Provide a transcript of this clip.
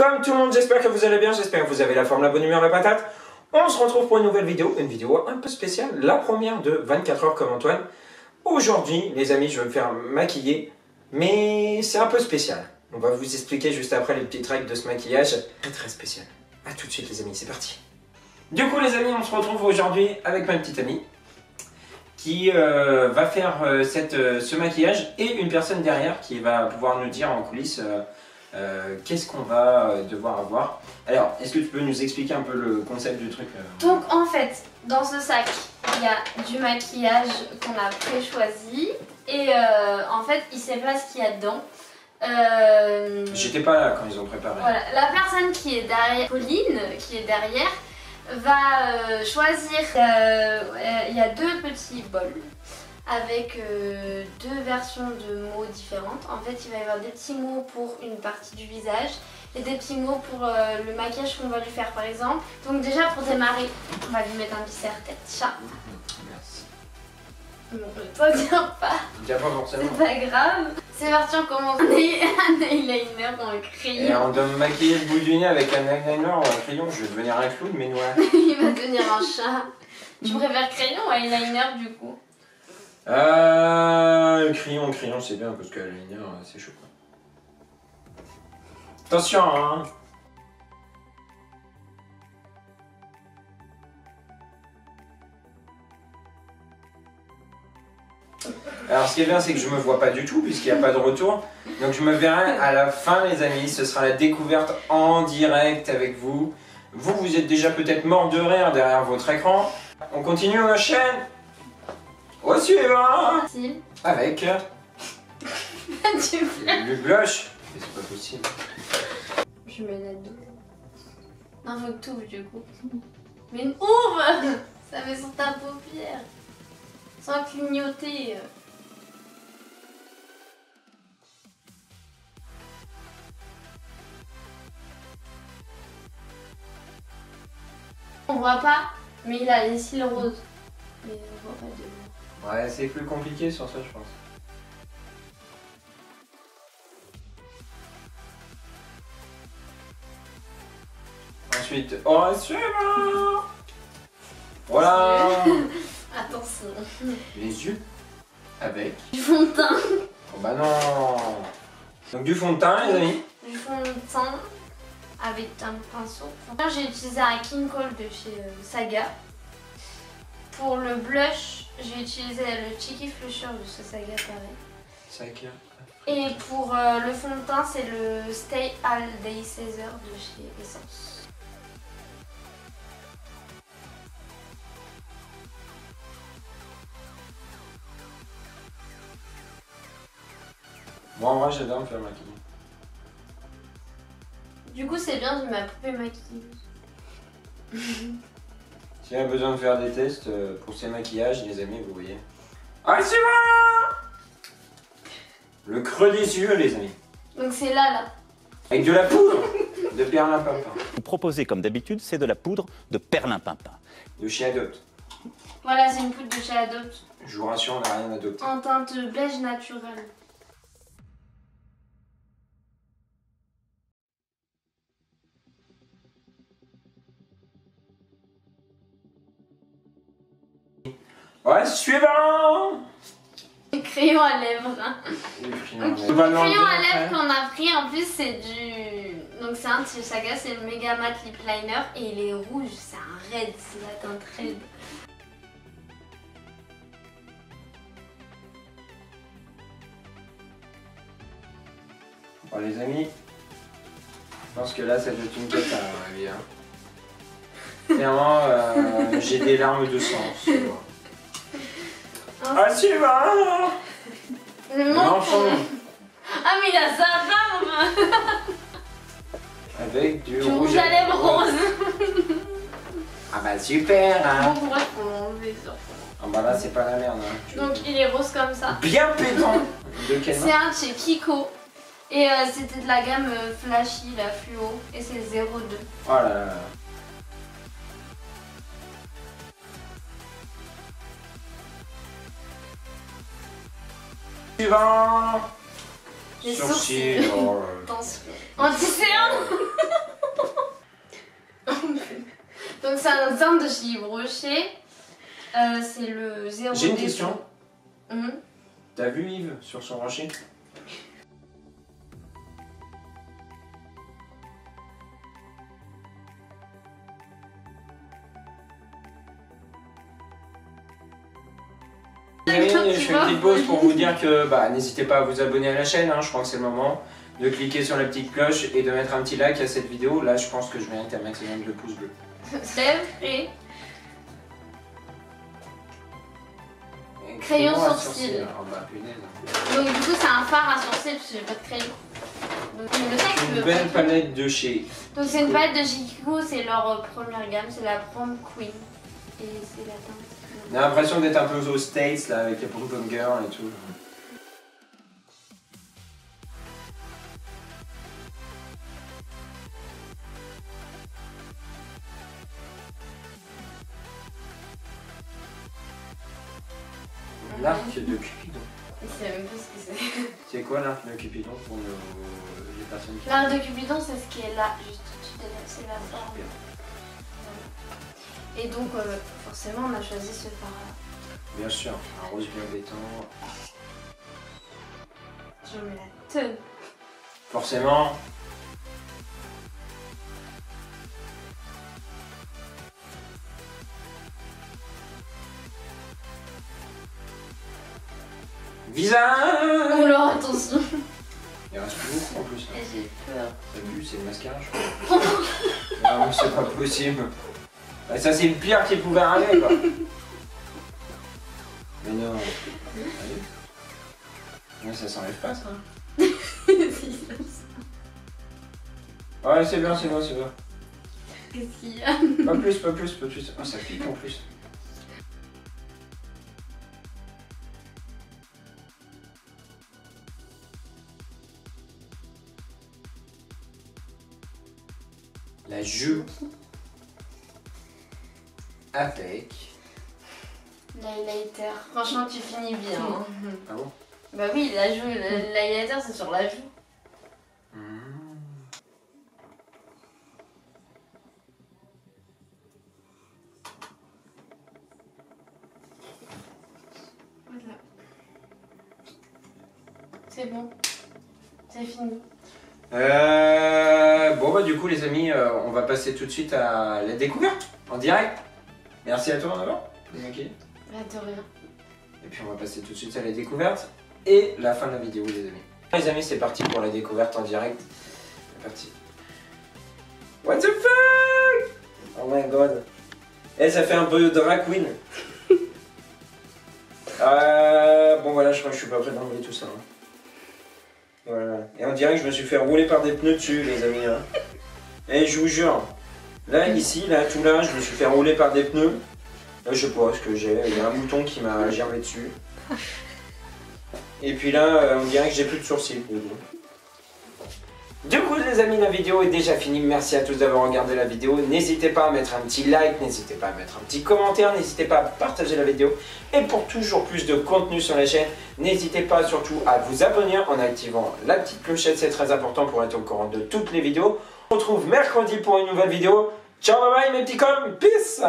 Comme tout le monde, j'espère que vous allez bien, j'espère que vous avez la forme, la bonne humeur, la patate. On se retrouve pour une nouvelle vidéo, une vidéo un peu spéciale, la première de 24 heures comme Antoine. Aujourd'hui, les amis, je vais me faire maquiller, mais c'est un peu spécial. On va vous expliquer juste après les petites règles de ce maquillage, très très spécial. A tout de suite les amis, c'est parti. Du coup les amis, on se retrouve aujourd'hui avec ma petite amie, qui va faire ce maquillage, et une personne derrière qui va pouvoir nous dire en coulisses qu'est-ce qu'on va devoir avoir. Alors, est-ce que tu peux nous expliquer un peu le concept du truc Donc en fait, dans ce sac, il y a du maquillage qu'on a pré-choisi, et en fait, il sait pas ce qu'il y a dedans. J'étais pas là quand ils ont préparé. Voilà, la personne qui est derrière, Pauline, qui est derrière, va choisir, il y a deux petits bols avec deux versions de mots différentes. En fait, il va y avoir des petits mots pour une partie du visage et des petits mots pour le maquillage qu'on va lui faire par exemple. Donc déjà pour démarrer, on va lui mettre un visser tête chat. Merci. Bon, toi viens pas. Viens pas forcément. C'est pas grave. C'est parti, on commence. Un eyeliner en crayon. Et on doit me maquiller le bout du nez avec un eyeliner en crayon. Je vais devenir un clown, mais noir. Il va devenir un chat. Tu préfères crayon ou eyeliner du coup? Crayon c'est bien parce que eyeliner c'est chaud quoi. Attention hein. Alors ce qui est bien c'est que je me vois pas du tout puisqu'il n'y a pas de retour. Donc je me verrai à la fin les amis, ce sera la découverte en direct avec vous. Vous êtes déjà peut-être mort de rire derrière votre écran. On continue ma chaîne. Au suivant. Si. Avec du blush. C'est pas possible. Je mets la double. Non faut que t'ouvres du coup. Mais ouvre. Ça met sur ta paupière. Sans clignoter. On voit pas, mais il a les cils roses. Mais on voit pas de... Ouais, c'est plus compliqué sur ça, je pense. Ensuite, on suivant. Voilà. Attention. Les yeux avec... Du fond de teint. Oh bah non. Donc du fond de teint, les amis. Du fond de teint. Avec un pinceau. J'ai utilisé un King Cole de chez Saga. Pour le blush, j'ai utilisé le cheeky flusher de chez Saga pareil. Saga. Et pour le fond de teint, c'est le stay all day 16h de chez essence. Moi en vrai j'adore me faire maquiller. Du coup c'est bien, j'ai ma poupée maquilleuse. Si on a besoin de faire des tests pour ces maquillages, les amis, vous voyez. Allez, c'est bon. Le creux des yeux, les amis. Donc c'est là, là. Avec de la poudre de perlimpinpin. Vous proposez comme d'habitude, c'est de la poudre de perlimpinpin. De chez Adopt. Voilà, c'est une poudre de chez Adopt. Je vous rassure, on n'a rien adopté. En teinte beige naturelle. Ouais, suivant. Le crayon à lèvres. Le crayon à lèvres qu'on a pris, en plus c'est du... Donc c'est un de chez Saga, c'est le méga Matte lip liner et il est rouge, c'est un raid, c'est la teinte raid. Bon les amis, je pense que là ça jette une tête à ma vie. Hein. Clairement, j'ai des larmes de sang. Ah suivant. L'enfant. Ah mais il a sa barbe. Avec du rouge à lèvres rose. Ah bah super hein. Bon, bref, on enlever sur. Ah bah là c'est pas la merde hein. Donc il est rose comme ça. Bien pétant. C'est un de chez Kiko. Et c'était de la gamme flashy, la fluo. Et c'est 0,2. Oh là là. Suivant. Les sourcils. Anti-séance. Donc c'est un teint de chez Yves Rocher. C'est le 0. J'ai une question. T'as vu Yves sur son rocher? Je fais une petite pause pour vous dire que n'hésitez pas à vous abonner à la chaîne, je crois que c'est le moment de cliquer sur la petite cloche et de mettre un petit like à cette vidéo. Là je pense que je mérite un maximum de pouces bleus. C'est vrai. Crayon sourcil. Donc du coup c'est un fard à sourcil parce que j'ai pas de crayon. C'est une belle palette de chez Kiko. Donc c'est une palette de chez Kiko, c'est leur première gamme, c'est la Prom Queen. Et c'est la teinte. On a l'impression d'être un peu aux States là avec les Brooklyn Girls et tout. L'arc de Cupidon. Je sais même pas ce que c'est. C'est quoi l'arc de Cupidon pour les personnes qui... L'arc de Cupidon c'est ce qui est là, juste au-dessus de la... c'est la forme. Et donc forcément on a choisi ce fard là. Bien sûr, un rose bien détend. Je mets la tonne. Forcément. Visage. Oh là, attention. Il reste beaucoup en plus. Hein. J'ai peur. T'as vu, c'est le mascara je crois. Non, c'est pas possible. Ça c'est le pire qui pouvait arriver quoi. Mais non. Mais ça s'enlève pas ça. Ouais c'est bien, c'est bon, c'est bon. Qu'est-ce qu'il y a? Pas plus, pas plus, pas plus. Oh ça pique en plus. La jupe. Avec... l'highlighter. Franchement, tu finis bien. Hein. Ah bon? Bah oui, la joue, l'highlighter c'est sur la joue. Voilà. C'est bon. C'est fini. Bon bah du coup les amis, on va passer tout de suite à la découverte en direct. Merci à toi en avant. Okay. Et puis on va passer tout de suite à la découverte et la fin de la vidéo les amis. Les amis c'est parti pour la découverte en direct. C'est parti. What the fuck? Oh my god. Eh ça fait un peu drag queen. Bon voilà je crois que je suis pas prêt d'enlever tout ça. Hein. Voilà. Et en direct je me suis fait rouler par des pneus dessus les amis. Hein. Et je vous jure. Là, ici, là, tout là, je me suis fait rouler par des pneus. Là, je sais pas ce que j'ai, il y a un mouton qui m'a germé dessus. Et puis là, on dirait que j'ai plus de sourcils. Du coup, les amis, la vidéo est déjà finie. Merci à tous d'avoir regardé la vidéo. N'hésitez pas à mettre un petit like, n'hésitez pas à mettre un petit commentaire, n'hésitez pas à partager la vidéo. Et pour toujours plus de contenu sur la chaîne, n'hésitez pas surtout à vous abonner en activant la petite clochette. C'est très important pour être au courant de toutes les vidéos. On se retrouve mercredi pour une nouvelle vidéo. Ciao, bye bye mes petits coms, peace!